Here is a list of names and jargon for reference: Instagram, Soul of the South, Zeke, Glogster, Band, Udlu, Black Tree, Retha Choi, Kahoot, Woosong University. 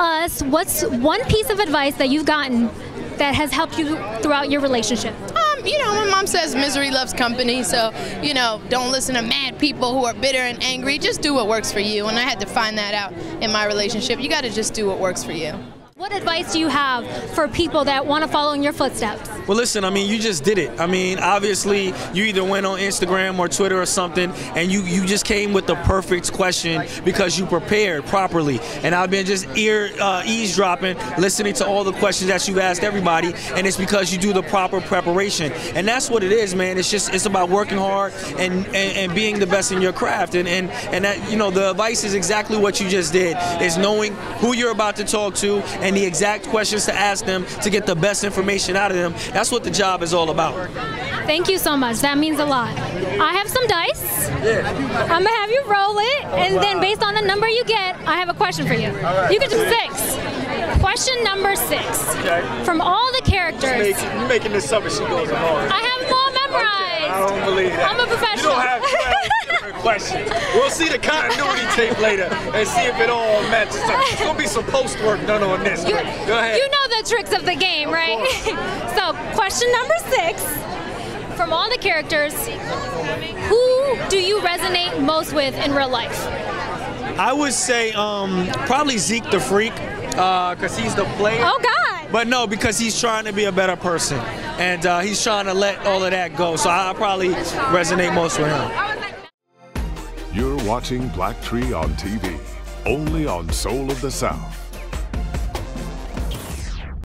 us what's one piece of advice that you've gotten that has helped you throughout your relationship. You know, my mom says misery loves company, so, you know, don't listen to mad people who are bitter and angry. Just do what works for you, and I had to find that out in my relationship. You got to just do what works for you. What advice do you have for people that want to follow in your footsteps? Well, listen, I mean, you just did it. I mean, obviously, you either went on Instagram or Twitter or something, and you just came with the perfect question because you prepared properly. And I've been just eavesdropping, listening to all the questions that you've asked everybody, and it's because you do the proper preparation. And that's what it is, man. It's just, it's about working hard and being the best in your craft. And that, you know, the advice is exactly what you just did, is knowing who you're about to talk to and the exact questions to ask them to get the best information out of them. That's what the job is all about. Thank you so much. That means a lot. I have some dice. Yeah. I'm going to have you roll it, and then based on the number you get, I have a question for you. Right. You can do 6. Question number 6. Okay. From all the characters. You're making this up as she goes along. I have them all memorized. Okay. I don't believe that. I'm a professional. You don't have questions. We'll see the continuity tape later and see if it all matches up. There's going to be some post work done on this. You, go ahead. You know the tricks of the game, of right? So, question number 6, from all the characters, who do you resonate most with in real life? I would say probably Zeke the Freak, because he's the player. Oh, God. But no, because he's trying to be a better person, and he's trying to let all of that go. So I probably resonate most with him. You're watching Black Tree on TV, only on Soul of the South.